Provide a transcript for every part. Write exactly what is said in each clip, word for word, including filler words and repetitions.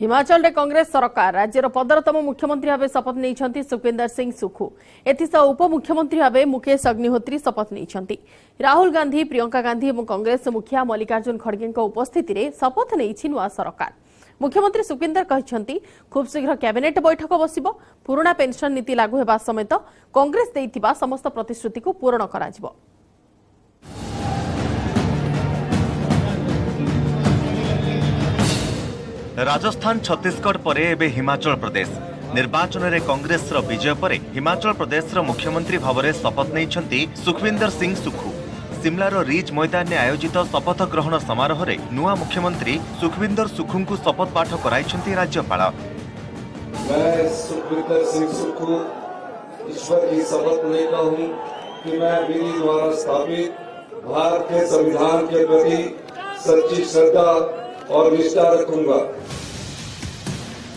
हिमाचल रे कांग्रेस सरकार राज्यर पंद्रहतम मुख्यमंत्री भाव शपथ नहीं सुखविंदर सिंह सुखू एथिसा उपमुख्यमंत्री भाव मुकेश अग्निहोत्री शपथ नहीं राहुल गांधी प्रियंका गांधी और कांग्रेस मुखिया मल्लिकार्जुन खड़गे उपस्थित में शपथ नहीं नूआ सरकार। मुख्यमंत्री सुखविंदर कहते खूब शीघ्र कैबिनेट बैठक बस पुराना पेंशन नीति लागू होगा समेत कांग्रेस देइतिबा समस्त प्रतिश्रुति को पूरण करा जिवो। राजस्थान छत्तीसगढ़ परे एबे हिमाचल प्रदेश निर्वाचन रे कांग्रेस रो विजय पर हिमाचल प्रदेश रो मुख्यमंत्री भावरे शपथ नैछंती सुखविंदर सिंह सुखू। शिमला रो रिज मैदान ने आयोजित शपथ ग्रहण समारोह रे नुआ मुख्यमंत्री सुखविंदर सुखू को शपथ पाठ कराइछंती राज्यपाल। मैं सुखविंदर सिंह सुखू ईश्वर की शपथ लेता हूं कि मैं मेरी द्वारा स्थापित भारत के संविधान के प्रति सच्ची श्रद्धा और निष्ठा रखूंगा।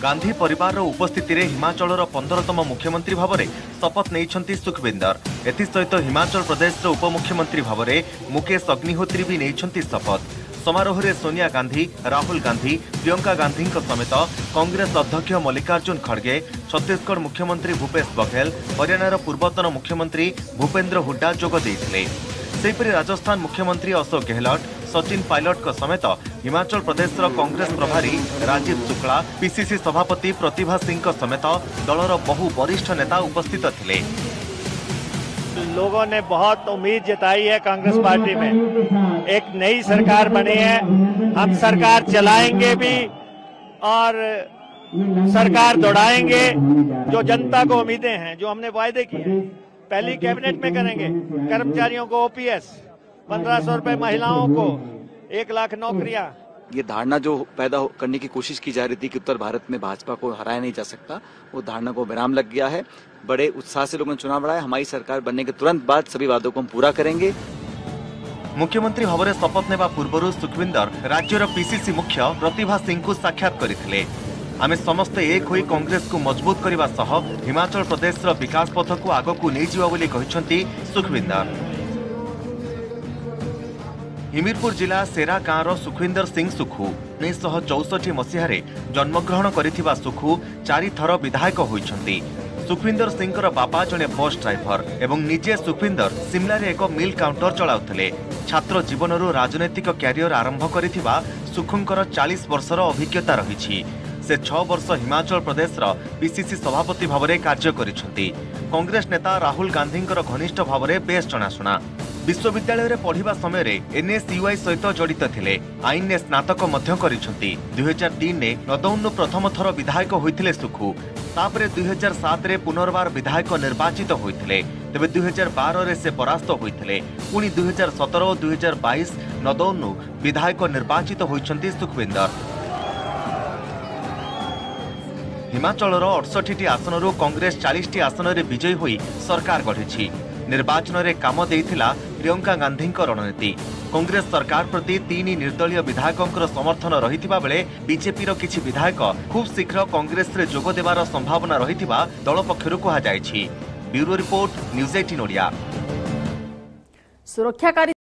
गांधी परिवार उपस्थिति में हिमाचल पंद्रहतम मुख्यमंत्री भाव में शपथ नहीं सुखविंदर एथिसहित हिमाचल प्रदेश उपमुख्यमंत्री भाव में मुकेश अग्निहोत्री भी नहीं शपथ। समारोह में सोनिया गांधी राहुल गांधी प्रियंका गांधी समेत कांग्रेस अध्यक्ष मल्लिकार्जुन खड़गे छत्तीसगढ़ मुख्यमंत्री भूपेश बघेल हरियाणार पूर्वतन मुख्यमंत्री भूपेन्द्र हुड्डा जोग देइथिले। सेपरि राजस्थान मुख्यमंत्री अशोक गहलोत सचिन पायलट का समेत हिमाचल प्रदेश कांग्रेस प्रभारी राजीव शुक्ला पीसीसी सभापति प्रतिभा सिंह का समेत दलर बहु वरिष्ठ नेता उपस्थित थे। लोगों ने बहुत उम्मीद जताई है कांग्रेस पार्टी में, एक नई सरकार बनी है, हम सरकार चलाएंगे भी और सरकार दौड़ाएंगे। जो जनता को उम्मीदें हैं, जो हमने वायदे किए पहली कैबिनेट में करेंगे, कर्मचारियों को ओ पी एस, पंद्रह सौ रुपए महिलाओं को, एक लाख नौकरियां। ये धारणा जो पैदा करने की कोशिश की जा रही थी कि उत्तर भारत में भाजपा को हराया नहीं जा सकता, वो धारणा को विराम लग गया है। बड़े उत्साह से लोगों ने चुनाव लड़ाया। हमारी सरकार बनने के तुरंत बाद सभी वादों को हम पूरा करेंगे। मुख्यमंत्री भाव में शपथ नेवा पूर्व सुखविंदर राज्यर पीसीसी मुख्य प्रतिभा सिंह को साक्षात करथिले। आमे समस्ते एक होई कांग्रेस को मजबूत करने सह हिमाचल प्रदेश विकास पथ को आगकू नहीं जीवा बोली सुखविंदर। हिमीरपुर जिला सेरा गाँव सुखविंदर सिंह सुखू उन्नीस चौसठी मसीह जन्मग्रहण करिथिबा सुखू चारि थर विधायक होइछंती। सुखविंदर सिंह बापा जड़े बस ड्राइवर एवं निजे सुखविंदर सिमलार एक मिल काउंटर चलाउथले। छात्र जीवन राजनैतिक क्यारियर आरंभ करिथिबा सुखुंकर चालीस वर्षर अभिज्ञता रही। से छह वर्ष हिमाचल प्रदेश पीसीसी सभापति भाव में कार्य करिछंती। कांग्रेस नेता राहुल गांधी घनिष्ठ भाव में बेस जनाशुना। विश्वविद्यालय पढ़ा समय एन एस यू आई सहित जड़ित थे। आईन ने स्नातक दो हज़ार तीन में नदौन प्रथम थर विधायक होते सुखू। तापर दो हज़ार सात में पुनर्वार विधायक निर्वाचित होते तेज दो हज़ार बारह में से परास्त होते पुणी दो हज़ार सत्रह और दो हज़ार बाईस नदौन विधायक निर्वाचित होती सुखविंदर। हिमाचल अड़सठी आसनरू कांग्रेस चालीस आसन में विजयी होई सरकार गढ़ी। निर्वाचन में काम देइथिला प्रियंका गांधी रणनीति। कांग्रेस सरकार प्रति तीन निर्दलीय विधायकों समर्थन रही बेले बीजेपी किछि विधायक खूब शीघ्र कांग्रेस में जोग देवार संभावना रही दल पक्षरू कहुओ रिपोर्ट न्यूज़ अठारह ओडिया।